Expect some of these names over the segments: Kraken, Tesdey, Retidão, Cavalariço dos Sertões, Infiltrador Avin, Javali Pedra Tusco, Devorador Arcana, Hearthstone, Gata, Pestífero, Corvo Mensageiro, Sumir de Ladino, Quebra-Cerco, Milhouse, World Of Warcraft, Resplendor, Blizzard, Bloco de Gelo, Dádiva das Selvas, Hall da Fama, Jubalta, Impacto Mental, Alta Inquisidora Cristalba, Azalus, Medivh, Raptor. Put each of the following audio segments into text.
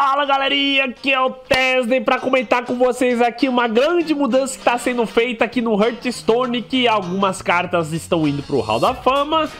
Fala galerinha, aqui é o Tesdey para comentar com vocês aqui uma grande mudança que está sendo feita aqui no Hearthstone, que algumas cartas estão indo para o Hall da Fama.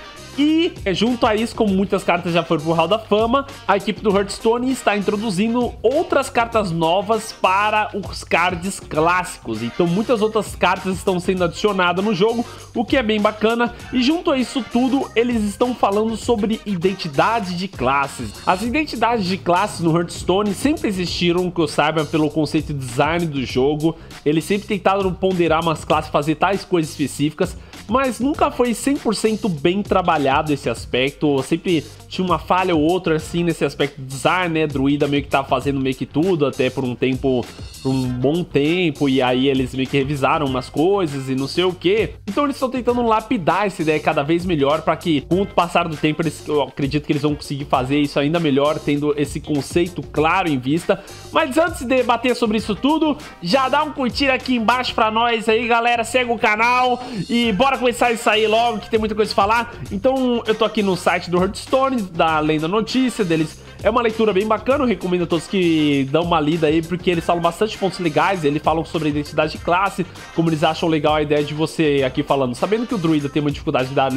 E junto a isso, como muitas cartas já foram pro Hall da Fama, a equipe do Hearthstone está introduzindo outras cartas novas para os cards clássicos. Então muitas outras cartas estão sendo adicionadas no jogo, o que é bem bacana. E junto a isso tudo, eles estão falando sobre identidade de classes. As identidades de classes no Hearthstone sempre existiram, que eu saiba, pelo conceito de design do jogo. Eles sempre tentaram ponderar umas classes, fazer tais coisas específicas, mas nunca foi 100% bem trabalhado esse aspecto, sempre tinha uma falha ou outra assim nesse aspecto de design, né? Druida meio que tava fazendo meio que tudo até por um tempo, por um bom tempo, e aí eles meio que revisaram umas coisas e não sei o que. Então eles estão tentando lapidar essa ideia cada vez melhor para que com o passar do tempo eu acredito que eles vão conseguir fazer isso ainda melhor, tendo esse conceito claro em vista. Mas antes de debater sobre isso tudo, já dá um curtir aqui embaixo pra nós aí, galera, segue o canal e bora começar isso aí logo, que tem muita coisa a falar. Então eu tô aqui no site do Hearthstone, da Lenda Notícia deles. É uma leitura bem bacana, eu recomendo a todos que dão uma lida aí, porque eles falam bastante pontos legais. Eles falam sobre a identidade de classe, como eles acham legal a ideia de você aqui falando, sabendo que o druida tem uma dificuldade de dar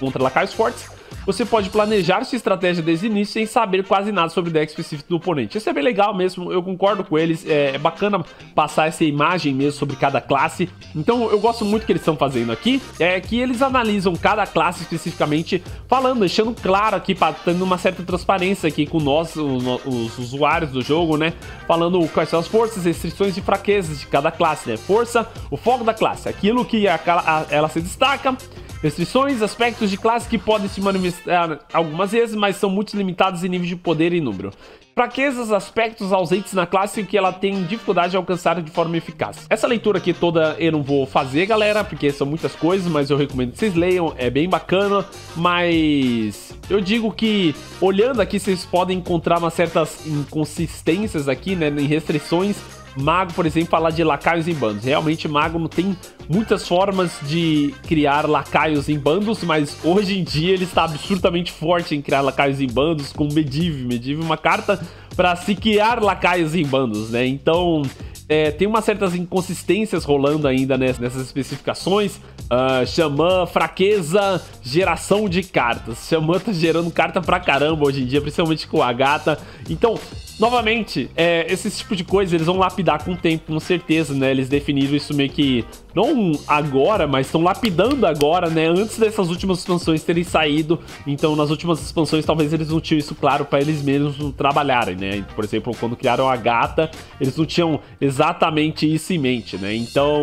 contra lacaios fortes, você pode planejar sua estratégia desde o início sem saber quase nada sobre o deck específico do oponente. Isso é bem legal mesmo, eu concordo com eles, é bacana passar essa imagem mesmo sobre cada classe. Então eu gosto muito que eles estão fazendo aqui, é que eles analisam cada classe especificamente, falando, deixando claro aqui, tendo uma certa transparência aqui com nós, os usuários do jogo, né? Falando quais são as forças, restrições e fraquezas de cada classe, né? Força, o foco da classe, aquilo que ela se destaca. Restrições, aspectos de classe que podem se manifestar algumas vezes, mas são muito limitados em nível de poder e número. Fraquezas, aspectos ausentes na classe que ela tem dificuldade de alcançar de forma eficaz. Essa leitura aqui toda eu não vou fazer, galera, porque são muitas coisas, mas eu recomendo que vocês leiam, é bem bacana. Mas eu digo que, olhando aqui, vocês podem encontrar umas certas inconsistências aqui, né, em restrições. Mago, por exemplo, falar de lacaios em bandos. Realmente, mago não tem muitas formas de criar lacaios em bandos, mas hoje em dia ele está absurdamente forte em criar lacaios em bandos com Medivh. Medivh é uma carta para se criar lacaios em bandos, né? Então, tem umas certas inconsistências rolando ainda nessas especificações. Xamã, fraqueza, geração de cartas. Xamã tá gerando carta pra caramba hoje em dia, principalmente com a Gata. Então, novamente, esse tipo de coisa eles vão lapidar com o tempo, com certeza, né? Eles definiram isso meio que, não agora, mas estão lapidando agora, né? Antes dessas últimas expansões terem saído. Então, nas últimas expansões, talvez eles não tinham isso claro pra eles mesmos trabalharem, né? Por exemplo, quando criaram a Gata, eles não tinham exatamente isso em mente, né? Então,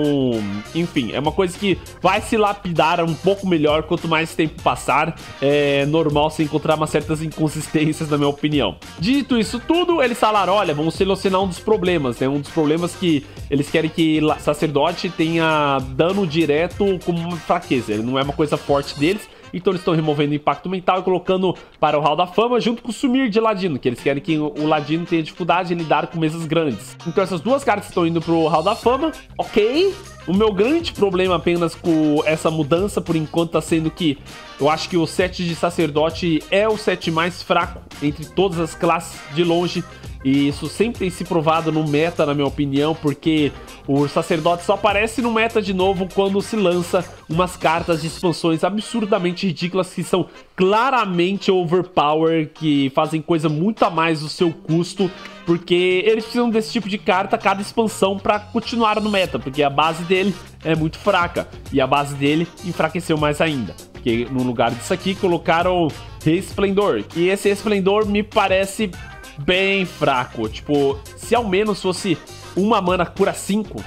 enfim, é uma coisa que vai se lapidar um pouco melhor quanto mais tempo passar. É normal se encontrar umas certas inconsistências, na minha opinião. Dito isso tudo, eles falaram, olha, vamos solucionar um dos problemas, né? Um dos problemas que eles querem que o sacerdote tenha dano direto como uma fraqueza. Ele não é uma coisa forte deles. Então eles estão removendo o Impacto Mental e colocando para o Hall da Fama junto com o Sumir de Ladino, que eles querem que o Ladino tenha dificuldade em lidar com mesas grandes. Então essas duas cartas estão indo para o Hall da Fama, ok? O meu grande problema apenas com essa mudança, por enquanto, tá sendo que eu acho que o set de sacerdote é o set mais fraco entre todas as classes de longe. E isso sempre tem se provado no meta, na minha opinião, porque o sacerdote só aparece no meta de novo quando se lança umas cartas de expansões absurdamente ridículas que são claramente overpower, que fazem coisa muito a mais do seu custo, porque eles precisam desse tipo de carta a cada expansão para continuar no meta, porque a base dele é muito fraca, e a base dele enfraqueceu mais ainda. Porque no lugar disso aqui colocaram Resplendor, e esse Resplendor me parece bem fraco, tipo, se ao menos fosse uma mana cura 5,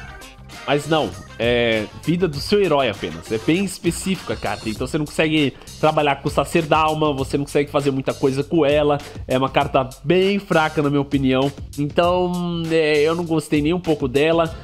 mas não, é vida do seu herói apenas, é bem específica a carta, então você não consegue trabalhar com o Sacerdalma, você não consegue fazer muita coisa com ela, é uma carta bem fraca na minha opinião, então eu não gostei nem um pouco dela.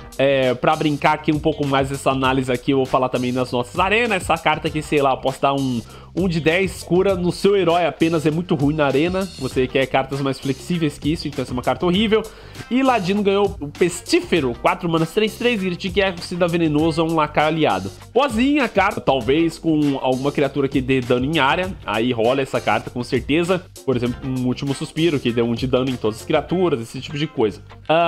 Pra brincar aqui um pouco mais dessa análise aqui, eu vou falar também nas nossas arenas, essa carta aqui, sei lá, eu posso dar um 1 de 10 cura no seu herói apenas é muito ruim na arena. Você quer cartas mais flexíveis que isso, então essa é uma carta horrível. E Ladino ganhou o Pestífero, 4 manas 3/3, Grit, que é considerado venenoso a um lacaio aliado. Pozinha a carta, talvez com alguma criatura que dê dano em área, aí rola essa carta com certeza. Por exemplo, um último suspiro que deu 1 de dano em todas as criaturas, esse tipo de coisa.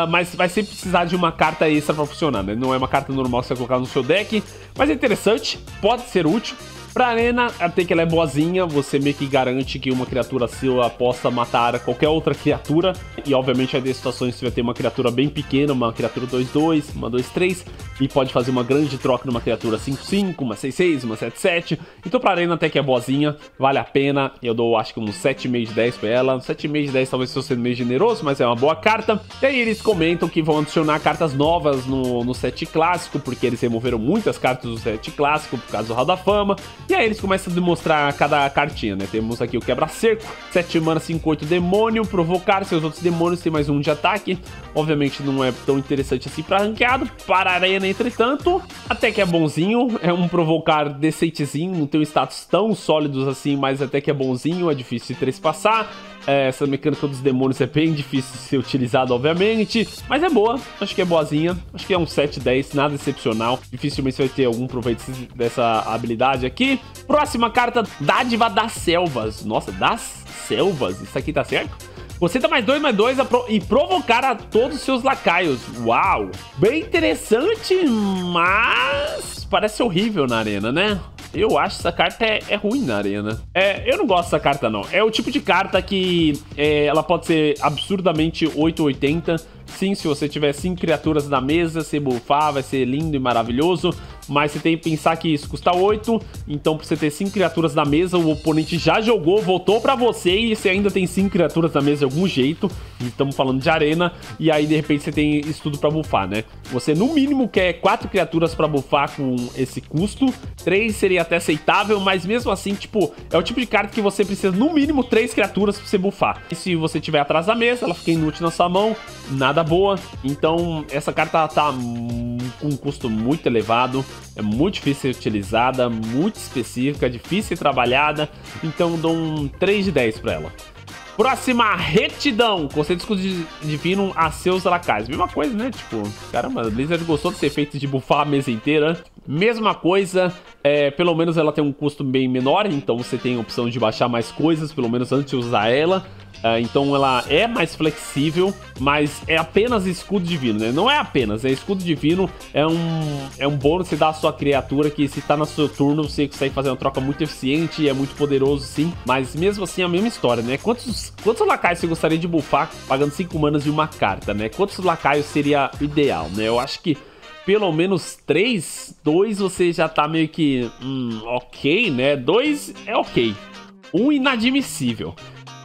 Mas vai sempre precisar de uma carta extra pra funcionar, né? Não é uma carta normal que você vai colocar no seu deck, mas é interessante, pode ser útil. Pra arena, até que ela é boazinha, você meio que garante que uma criatura sua possa matar qualquer outra criatura. E obviamente vai ter situações que você vai ter uma criatura bem pequena, uma criatura 2-2, uma 2-3, e pode fazer uma grande troca numa criatura 5-5, uma 6-6, uma 7-7. Então pra arena até que é boazinha, vale a pena. Eu dou acho que uns 7,5 de 10 pra ela. 7,5 de 10 talvez estou sendo meio generoso, mas é uma boa carta. E aí eles comentam que vão adicionar cartas novas no set clássico, porque eles removeram muitas cartas do set clássico por causa do Hall da Fama. E aí eles começam a demonstrar cada cartinha, né? Temos aqui o Quebra-Cerco, 7 mana, 5/8 demônio, provocar seus outros demônios, tem mais 1 de ataque. Obviamente não é tão interessante assim pra ranqueado. Para arena, entretanto, até que é bonzinho, é um provocar decentezinho, não tem um status tão sólidos assim, mas até que é bonzinho, é difícil de trespassar. Essa mecânica dos demônios é bem difícil de ser utilizada, obviamente, mas é boa, acho que é boazinha, acho que é um 7/10, nada excepcional, dificilmente você vai ter algum proveito dessa habilidade aqui. Próxima carta, Dádiva das Selvas, nossa, das selvas, isso aqui tá certo? Você dá +2/+2 e provocar a todos os seus lacaios. Uau! Bem interessante, mas parece horrível na arena, né? Eu acho que essa carta é ruim na arena. Eu não gosto dessa carta, não. É o tipo de carta que ela pode ser absurdamente 8/80. Sim, se você tiver 5 criaturas na mesa, se buffar, vai ser lindo e maravilhoso. Mas você tem que pensar que isso custa 8. Então, pra você ter 5 criaturas na mesa, o oponente já jogou, voltou pra você, e você ainda tem 5 criaturas na mesa de algum jeito. E estamos falando de arena. E aí, de repente, você tem isso tudo pra buffar, né? Você, no mínimo, quer 4 criaturas pra buffar com esse custo. 3 seria até aceitável, mas mesmo assim, tipo, é o tipo de carta que você precisa, no mínimo, 3 criaturas pra você buffar. E se você tiver atrás da mesa, ela fica inútil na sua mão. Nada boa. Então, essa carta tá com um custo muito elevado. É muito difícil de ser utilizada, muito específica, difícil e trabalhada. Então dou um 3 de 10 pra ela. Próxima, Retidão. Conceitos divinos a seus lacaios. Mesma coisa, né? Tipo, caramba, a Blizzard gostou de ser feito de buffar a mesa inteira. Mesma coisa, pelo menos ela tem um custo bem menor. Então você tem a opção de baixar mais coisas, pelo menos antes de usar ela. Então ela é mais flexível, mas é apenas escudo divino, né? Não é apenas, é escudo divino, é um bônus que dá à sua criatura, que se tá no seu turno, você consegue fazer uma troca muito eficiente e é muito poderoso, sim. Mas mesmo assim é a mesma história, né? Quantos lacaios você gostaria de buffar pagando 5 manas de uma carta, né? Quantos lacaios seria ideal, né? Eu acho que pelo menos 3, 2 você já tá meio que, ok, né? 2 é ok, 1 inadmissível.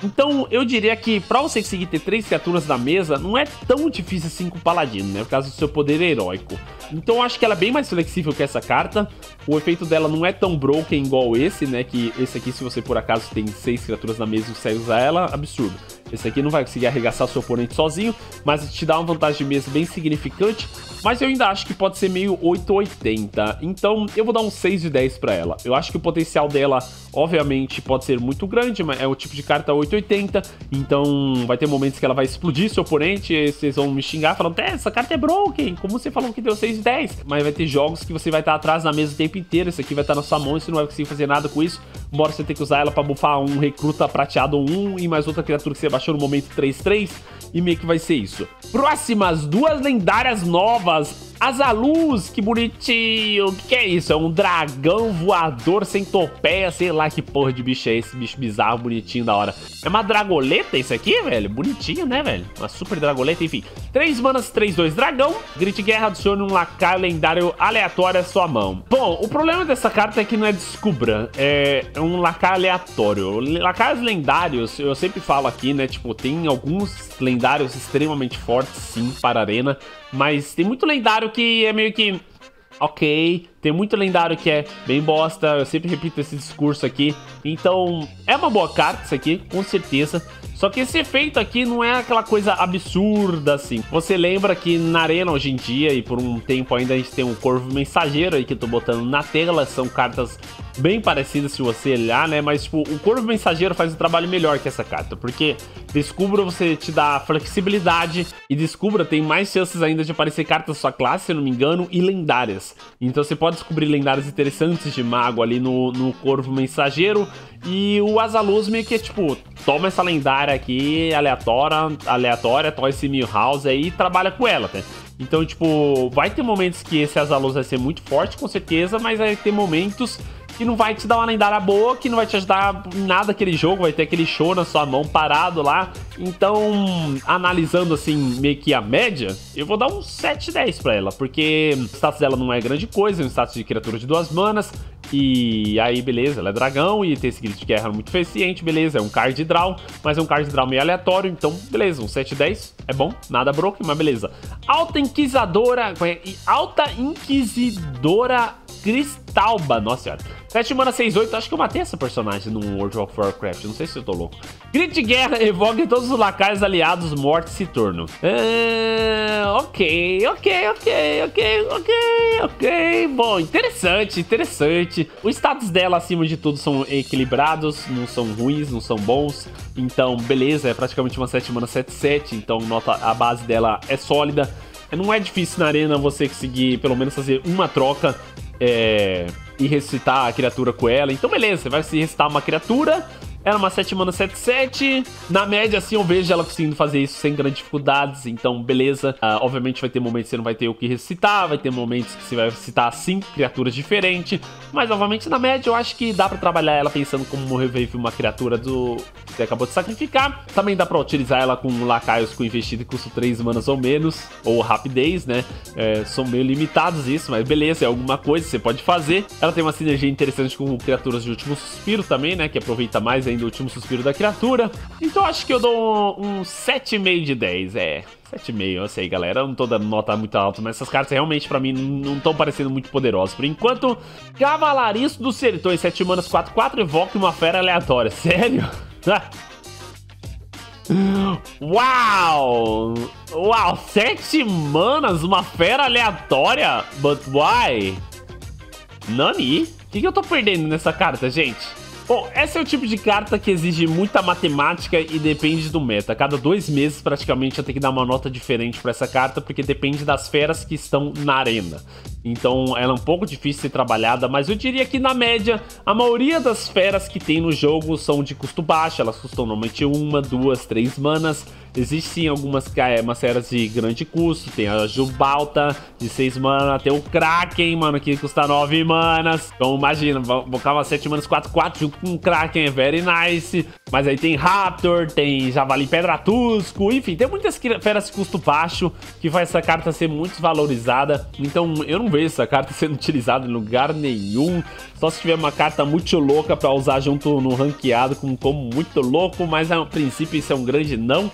Então, eu diria que pra você conseguir ter 3 criaturas na mesa, não é tão difícil assim com o Paladino, né? Por causa do seu poder heróico. Então, eu acho que ela é bem mais flexível que essa carta. O efeito dela não é tão broken igual esse, né? Que esse aqui, se você por acaso tem 6 criaturas na mesa e consegue usar ela, absurdo. Esse aqui não vai conseguir arregaçar seu oponente sozinho, mas te dá uma vantagem de mesa bem significante. Mas eu ainda acho que pode ser meio 8/80. Então, eu vou dar um 6 de 10 pra ela. Eu acho que o potencial dela, obviamente, pode ser muito grande, mas é o tipo de carta 8/80. Então, vai ter momentos que ela vai explodir seu oponente, e vocês vão me xingar falando, essa carta é broken, como você falou que deu 6 de 10? Mas vai ter jogos que você vai estar atrás da mesa o tempo inteiro, isso aqui vai estar na sua mão e você não vai conseguir fazer nada com isso, embora você tenha que usar ela pra buffar um recruta prateado 1 e mais outra criatura que você baixou no momento 3/3, e meio que vai ser isso. Próximas, 2 lendárias novas. Azalus, que bonitinho. O que é isso? É um dragão voador sem topeia, sei lá que porra de bicho é esse, bicho bizarro, bonitinho, da hora. É uma dragoleta isso aqui, velho? Bonitinho, né, velho? Uma super dragoleta, enfim. 3 manas, 3/2 dragão. Grit guerra, adicione um lacaio lendário aleatório à sua mão. Bom, o problema dessa carta é que não é descubra, é um lacaio aleatório. Lacaios lendários, eu sempre falo aqui, né, tipo, tem alguns lendários extremamente fortes, sim, para a arena, mas tem muito lendário que é meio que ok, tem muito lendário que é bem bosta, eu sempre repito esse discurso aqui. Então, é uma boa carta isso aqui, com certeza. Só que esse efeito aqui não é aquela coisa absurda, assim. Você lembra que na arena hoje em dia, e por um tempo ainda, a gente tem um Corvo Mensageiro aí que eu tô botando na tela. São cartas bem parecidas se você olhar, né? Mas, tipo, o Corvo Mensageiro faz um trabalho melhor que essa carta, porque Descubra você te dá flexibilidade e Descubra tem mais chances ainda de aparecer cartas da sua classe, se eu não me engano, e lendárias. Então você pode descobrir lendárias interessantes de mago ali no Corvo Mensageiro. E o Azalus meio que é tipo, toma essa lendária aqui, aleatória, toma esse Milhouse aí e trabalha com ela, né? Então, tipo, vai ter momentos que esse Azalus vai ser muito forte, com certeza, mas vai ter momentos que não vai te dar uma lendária boa, que não vai te ajudar em nada aquele jogo, vai ter aquele show na sua mão parado lá. Então, analisando assim, meio que a média, eu vou dar um 7/10 pra ela, porque o status dela não é grande coisa, é um status de criatura de 2 manas, e aí beleza, ela é dragão e tem esse grito de guerra muito eficiente, beleza, é um card draw, mas é um card draw meio aleatório, então beleza, um 7/10 é bom, nada broken, mas beleza. Alta Inquisidora Cristalba, nossa senhora. 7 mana, 6/8, acho que eu matei essa personagem no World of Warcraft, não sei se eu tô louco. Grito de guerra, evoque todos os lacaios aliados, mortes e turno. Ok. Bom, interessante. Os status dela, acima de tudo, são equilibrados, não são ruins, não são bons. Então, beleza, é praticamente uma 7 mana, 7/7, então nota, a base dela é sólida. Não é difícil na arena você conseguir pelo menos fazer uma troca e ressuscitar a criatura com ela. Então beleza, você vai se ressuscitar uma criatura. Era uma 7 mana, 7/7. Na média, assim, eu vejo ela conseguindo fazer isso sem grandes dificuldades. Então, beleza. Obviamente vai ter momentos que você não vai ter o que ressuscitar. Vai ter momentos que você vai ressuscitar 5 criaturas diferentes. Mas, novamente, na média, eu acho que dá pra trabalhar ela pensando como revive uma criatura que você acabou de sacrificar. Também dá pra utilizar ela com lacaios com investido que custa 3 manas ou menos. Ou rapidez, né? São meio limitados isso, mas beleza. É alguma coisa que você pode fazer. Ela tem uma sinergia interessante com criaturas de último suspiro também, né? Que aproveita mais do último suspiro da criatura. Então acho que eu dou um 7,5/10. 7,5, eu sei, galera. Eu não tô dando nota muito alta, mas essas cartas realmente pra mim não estão parecendo muito poderosas por enquanto. Cavalariço dos Sertões, 7 manas, 4/4, evoque uma fera aleatória. Sério? Uau! 7 manas, uma fera aleatória? But why? Nani? O que eu tô perdendo nessa carta, gente? Bom, esse é o tipo de carta que exige muita matemática e depende do meta. Cada 2 meses, praticamente, eu tenho que dar uma nota diferente pra essa carta, porque depende das feras que estão na arena. Então, ela é um pouco difícil de ser trabalhada, mas eu diria que, na média, a maioria das feras que tem no jogo são de custo baixo. Elas custam, normalmente, 1, 2, 3 manas. Existem algumas feras de grande custo. Tem a Jubalta, de 6 mana. Tem o Kraken, mano, que custa 9 manas. Então, imagina, vou colocar uma 7 manas, 4/4, junto com o Kraken, é very nice. Mas aí tem Raptor, tem Javali Pedra Tusco, enfim, tem muitas feras de custo baixo que faz essa carta ser muito desvalorizada. Então eu não vejo essa carta sendo utilizada em lugar nenhum, só se tiver uma carta muito louca pra usar junto no ranqueado com um combo muito louco, mas a princípio isso é um grande não.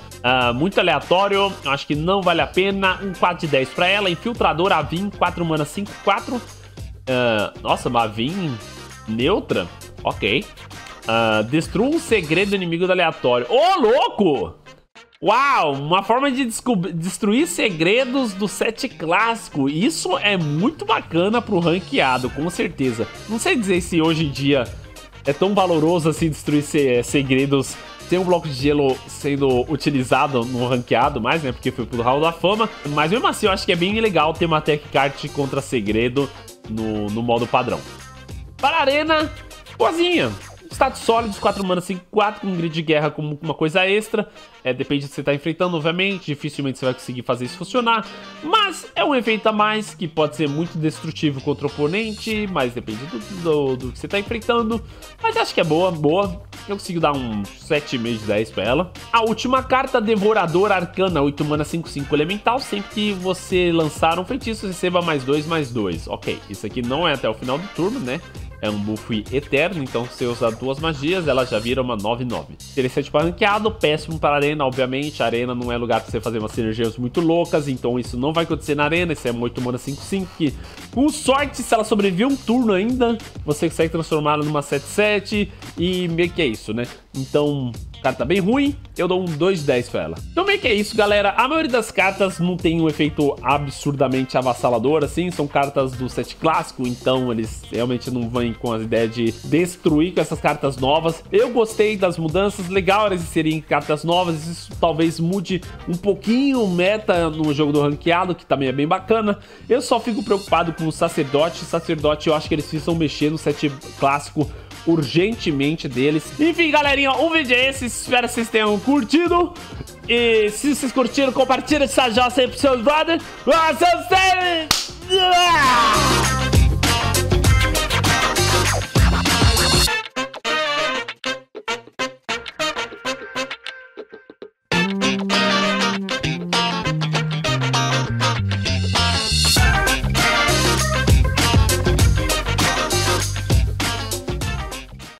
Muito aleatório, acho que não vale a pena. Um 4/10 pra ela. Infiltrador Avin, 4 mana, 5/4. Nossa, uma Avin neutra? Ok. Destrua um segredo inimigo do aleatório. Ô, louco! Uau! Uma forma de destruir segredos do set clássico. Isso é muito bacana pro ranqueado, com certeza. Não sei dizer se hoje em dia é tão valoroso assim destruir segredos. Tem um bloco de gelo sendo utilizado no ranqueado mais, né? Porque foi pro Hall da Fama. Mas mesmo assim, eu acho que é bem legal ter uma tech card contra segredo no modo padrão. Para a arena, boazinha. Status sólidos, 4 mana, 5/4, com grid de guerra como uma coisa extra. Depende do que você está enfrentando, obviamente. Dificilmente você vai conseguir fazer isso funcionar. Mas é um efeito a mais que pode ser muito destrutivo contra o oponente. Mas depende do que você está enfrentando. Mas acho que é boa. Eu consigo dar um 7,5/10 pra ela. A última carta, Devorador Arcana, 8 mana, 5/5, elemental. Sempre que você lançar um feitiço, receba +2/+2. Ok, isso aqui não é até o final do turno, né? É um buff eterno, então se você usar 2 magias, ela já vira uma 9/9. Interessante para ranqueado, péssimo para arena, obviamente. A arena não é lugar para você fazer umas sinergias muito loucas, então isso não vai acontecer na arena. Isso é uma 8 mana, 5/5, que com sorte, se ela sobreviver um turno ainda, você consegue transformá-la numa 7/7 e meio que é isso, né? Então, Carta bem ruim, eu dou um 2/10 pra ela. Então meio que é isso, galera. A maioria das cartas não tem um efeito absurdamente avassalador, assim. São cartas do set clássico, então eles realmente não vêm com a ideia de destruir com essas cartas novas. Eu gostei das mudanças, legal eles inserirem cartas novas. Isso talvez mude um pouquinho o meta no jogo do ranqueado, que também é bem bacana. Eu só fico preocupado com o Sacerdote. Sacerdote, eu acho que eles precisam mexer no set clássico urgentemente deles. Enfim, galerinha, um vídeo é esse. Espero que vocês tenham curtido. E se vocês curtiram, compartilha essa jossa aí pros seus brothers.